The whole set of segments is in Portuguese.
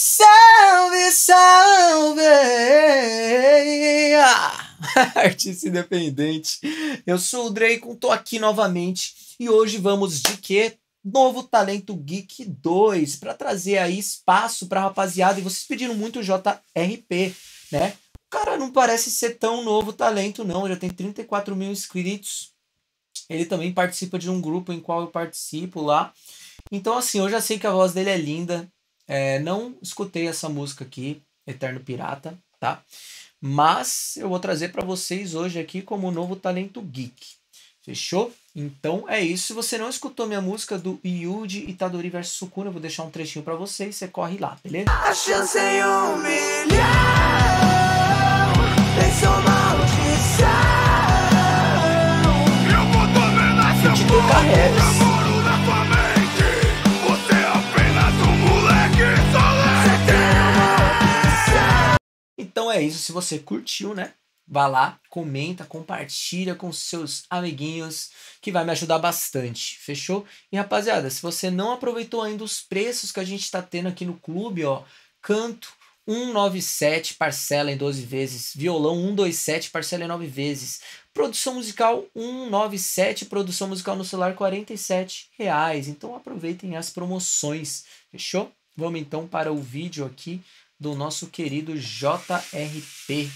Salve, salve! Artista independente. Eu sou o Draco, tô aqui novamente e hoje vamos de quê? Novo Talento Geek 2, para trazer aí espaço pra rapaziada. E vocês pediram muito o JRP, né? O cara não parece ser tão novo talento não, já tem 34 mil inscritos. Ele também participa de um grupo em qual eu participo lá. Então assim, eu já sei que a voz dele é linda. Não escutei essa música aqui, Eterno Pirata, tá? Mas eu vou trazer para vocês hoje aqui como Novo Talento Geek. Fechou? Então é isso. Se você não escutou minha música do Yuji Itadori vs Sukuna, eu vou deixar um trechinho para vocês, você corre lá, beleza? A chance em 1 milhão, tem sua maldição. Eu vou dominar seu mundo. Então é isso, se você curtiu, né? Vá lá, comenta, compartilha com seus amiguinhos, que vai me ajudar bastante, fechou? E rapaziada, se você não aproveitou ainda os preços que a gente tá tendo aqui no clube, ó, canto 197, parcela em 12 vezes, violão 127, parcela em 9 vezes, produção musical 197, produção musical no celular R$47, então aproveitem as promoções, fechou? Vamos então para o vídeo aqui do nosso querido JRP.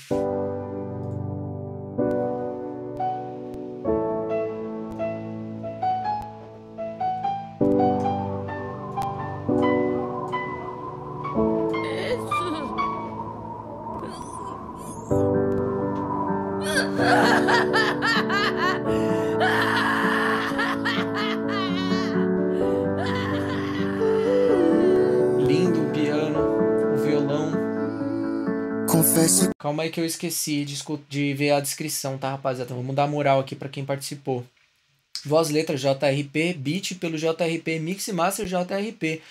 Calma aí que eu esqueci de ver a descrição, tá, rapaziada? Vamos dar moral aqui pra quem participou. Voz, letra, JRP, beat pelo JRP, mix e master, JRP.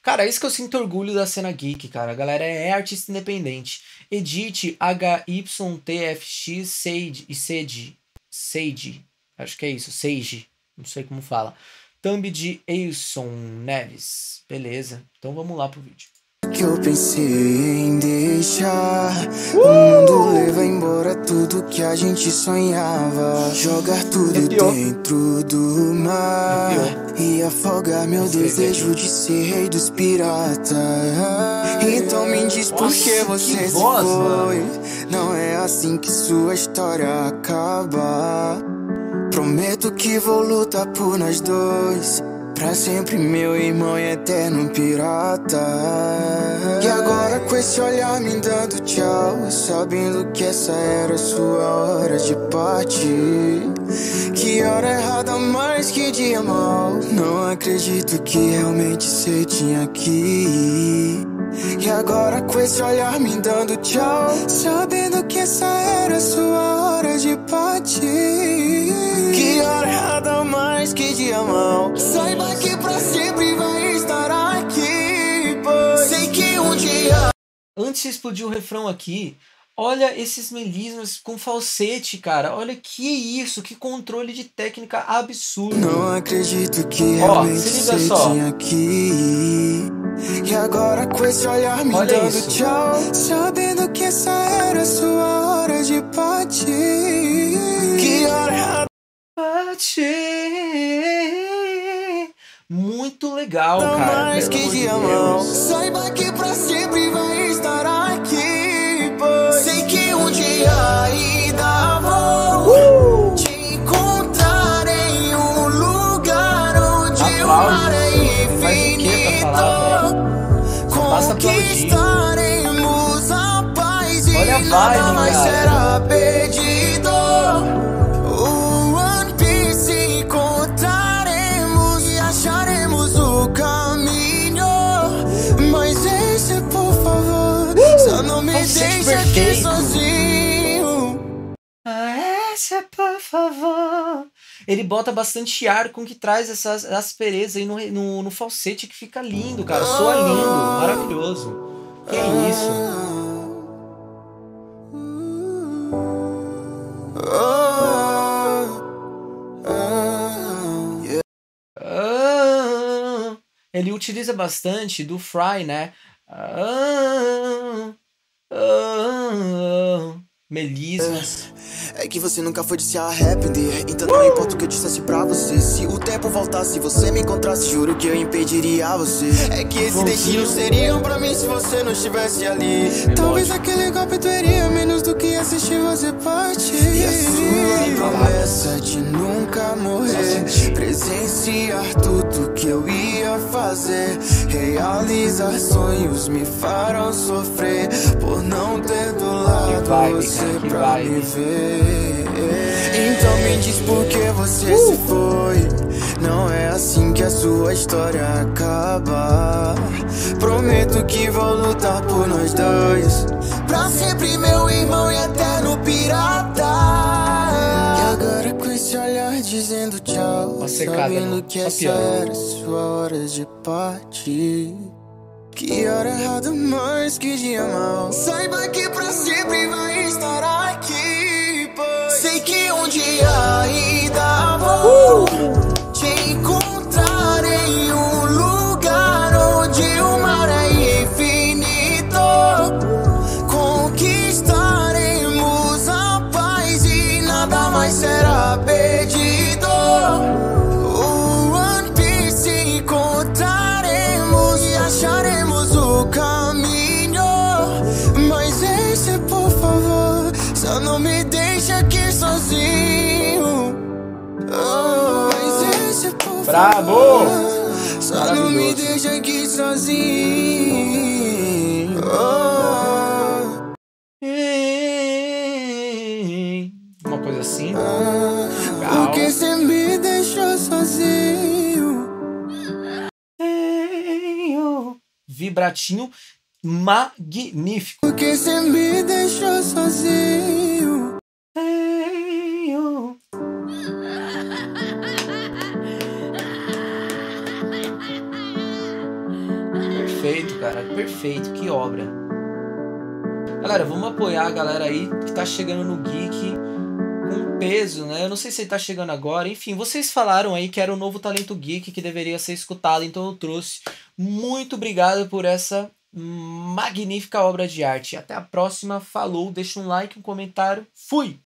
Cara, é isso que eu sinto orgulho da cena geek, cara. A galera é artista independente. Edit, HYTFX, Sage e Sage. Sage, acho que é isso, Sage. Não sei como fala. Thumb de Ailson Neves. Beleza, então vamos lá pro vídeo. Que eu pensei em deixar o mundo leva embora tudo que a gente sonhava, jogar tudo dentro do mar e afogar meu desejo de ser rei dos piratas. Então me diz por que você se foi, não é assim que sua história acaba. Prometo que vou lutar por nós dois, pra sempre meu irmão e eterno pirata. E agora com esse olhar me dando tchau, sabendo que essa era sua hora de partir. Que hora errada, mais que dia mal, não acredito que realmente cê tinha que ir. E agora com esse olhar me dando tchau, sabendo que essa era sua hora de partir. Que hora errada, mais que dia mal, saiba que pra sempre vai estar aqui, pois sei que um dia... Antes de explodir o refrão aqui, olha esses melismas com falsete, cara. Olha que isso, que controle de técnica absurdo. Não acredito que realmente se liga só. Aqui. E agora com esse olhar me olha dando isso. Tchau, sabendo que essa era sua hora de partir. Que hora... Muito legal, não, cara. Mais que dia mal, saiba que pra sempre vai estar aqui, pois sei que um dia ainda vou te encontrar em um lugar onde o mar é infinito. Conquistaremos a paz e nada mais será perdido. Por favor. Ele bota bastante ar com que traz essa aspereza aí no falsete que fica lindo, cara. Soa lindo, maravilhoso. Que é isso? Ele utiliza bastante do Fry, né? Melissa. É que você nunca foi de se arrepender, então não importa o que eu dissesse pra você. Se o tempo voltasse, se você me encontrasse, juro que eu impediria você. É que esse destino seria pra mim se você não estivesse ali. Talvez aquele golpe doeria menos do que assistir você partir. E a sua promessa de nunca morrer, presenciar tudo que eu ia fazer, realizar sonhos me farão sofrer por não ter do lado você pra me ver. Então me diz por que você se foi. Não é assim que a sua história acaba. Prometo que vou lutar por nós dois, pra sempre meu irmão e eterno pirata. E agora com esse olhar dizendo tchau, sabendo que essa era sua hora de partir. Que hora errada, mas que dia mal. Saiba que pra sempre vai estar aqui. Sei que um dia ainda vou te encontrar em um lugar onde o mar é infinito. Conquistaremos a paz e nada mais será perdido. O One Piece encontraremos e acharemos o caminho. Mas esse, por favor, só não me dê aqui sozinho. Mas esse, por favor, só não me deixa aqui sozinho. Uma coisa assim. Porque você me deixou sozinho. Vibratinho magnífico. Porque você me deixou sozinho. Perfeito, cara, perfeito, que obra. Galera, vamos apoiar a galera aí que tá chegando no Geek com peso, né? Eu não sei se ele tá chegando agora, enfim, vocês falaram aí que era o novo talento Geek que deveria ser escutado, então eu trouxe. Muito obrigado por essa magnífica obra de arte. Até a próxima, falou, deixa um like, um comentário, fui!